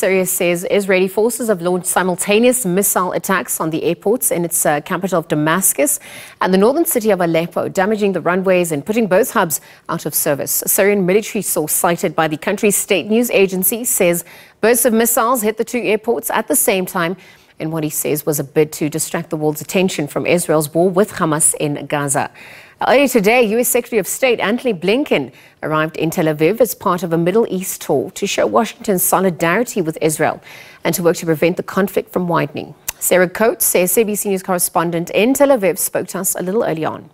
Syria says Israeli forces have launched simultaneous missile attacks on the airports in its capital of Damascus and the northern city of Aleppo, damaging the runways and putting both hubs out of service. A Syrian military source cited by the country's state news agency says bursts of missiles hit the two airports at the same time in what he says was a bid to distract the world's attention from Israel's war with Hamas in Gaza. Earlier today, U.S. Secretary of State Antony Blinken arrived in Tel Aviv as part of a Middle East tour to show Washington's solidarity with Israel and to work to prevent the conflict from widening. Sarah Coates, CBC News correspondent in Tel Aviv, spoke to us a little early on.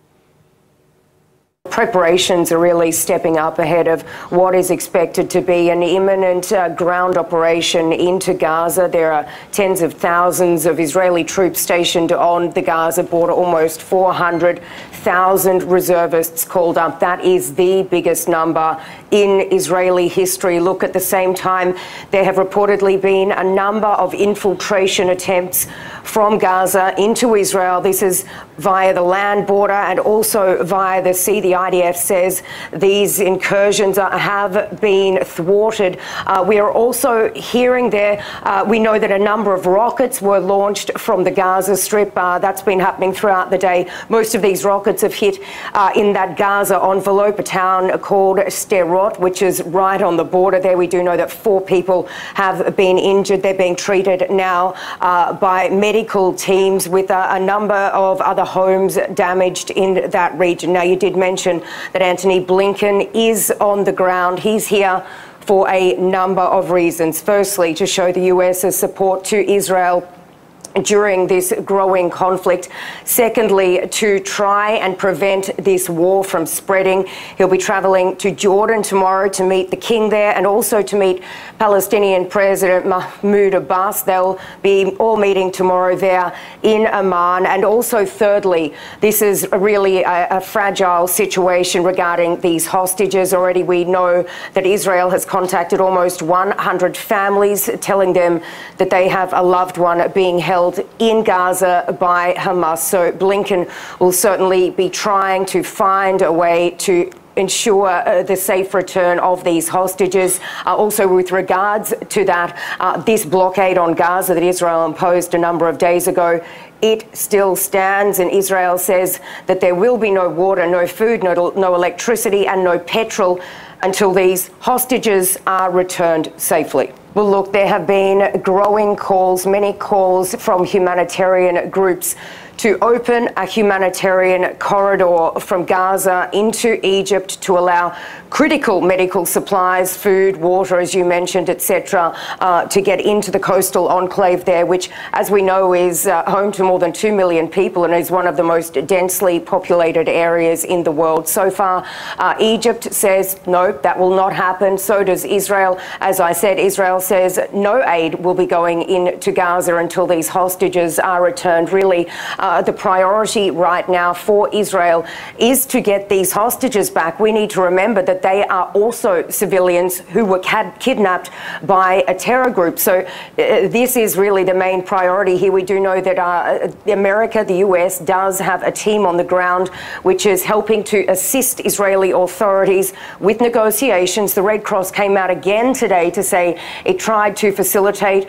Preparations are really stepping up ahead of what is expected to be an imminent ground operation into Gaza. There are tens of thousands of Israeli troops stationed on the Gaza border, almost 400,000 reservists called up. That is the biggest number in Israeli history. Look, at the same time, there have reportedly been a number of infiltration attempts from Gaza into Israel. This is via the land border and also via the sea. The IDF says these incursions have been thwarted. We are also hearing there, we know that a number of rockets were launched from the Gaza Strip. That's been happening throughout the day. Most of these rockets have hit in that Gaza envelope, a town called Sderot, which is right on the border there. We do know that 4 people have been injured. They're being treated now by medical teams, with a number of other homes damaged in that region. Now, you did mention that Antony Blinken is on the ground. He's here for a number of reasons. Firstly, to show the US's support to Israel during this growing conflict. Secondly, to try and prevent this war from spreading. He'll be travelling to Jordan tomorrow to meet the king there and also to meet Palestinian President Mahmoud Abbas. They'll be all meeting tomorrow there in Amman. And also, thirdly, this is really a fragile situation regarding these hostages. Already we know that Israel has contacted almost 100 families, telling them that they have a loved one being held in Gaza by Hamas. So Blinken will certainly be trying to find a way to ensure the safe return of these hostages. Also, with regards to that, this blockade on Gaza that Israel imposed a number of days ago, it still stands, and Israel says that there will be no water, no food, no electricity and no petrol until these hostages are returned safely. Well, look, there have been growing calls, many calls from humanitarian groups to open a humanitarian corridor from Gaza into Egypt to allow critical medical supplies, food, water, as you mentioned, etc., to get into the coastal enclave there, which, as we know, is home to more than 2 million people and is one of the most densely populated areas in the world. So far, Egypt says, no, that will not happen. So does Israel. As I said, Israel says no aid will be going into Gaza until these hostages are returned. Really, the priority right now for Israel is to get these hostages back. We need to remember that they are also civilians who were kidnapped by a terror group. So this is really the main priority here. We do know that America, the US, does have a team on the ground which is helping to assist Israeli authorities with negotiations. The Red Cross came out again today to say it tried to facilitate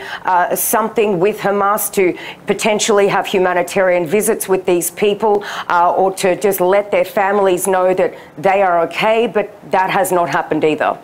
something with Hamas to potentially have humanitarian visits with these people or to just let their families know that they are okay, but that has not happened either.